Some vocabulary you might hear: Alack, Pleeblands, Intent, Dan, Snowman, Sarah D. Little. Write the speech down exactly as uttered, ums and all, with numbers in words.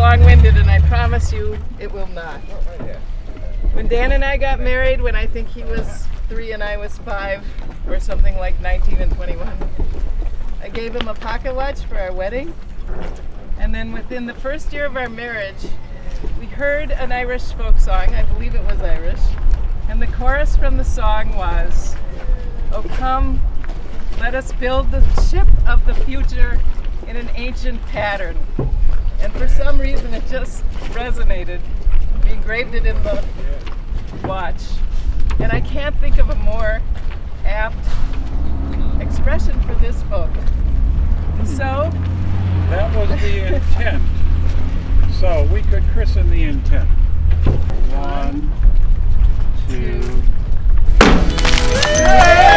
long-winded, and I promise you it will not. When Dan and I got married, when I think he was three and I was five, or something like nineteen and twenty-one, I gave him a pocket watch for our wedding. And then within the first year of our marriage, we heard an Irish folk song, I believe it was Irish, and the chorus from the song was, "Oh come, let us build the ship of the future in an ancient pattern." And for some reason it just resonated. We engraved it in the watch. And I can't think of a more apt expression for this book. So that was the intent. So we could christen the intent. One, two, three.